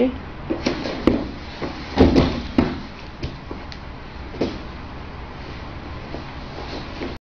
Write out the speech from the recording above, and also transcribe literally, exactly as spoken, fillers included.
Okay.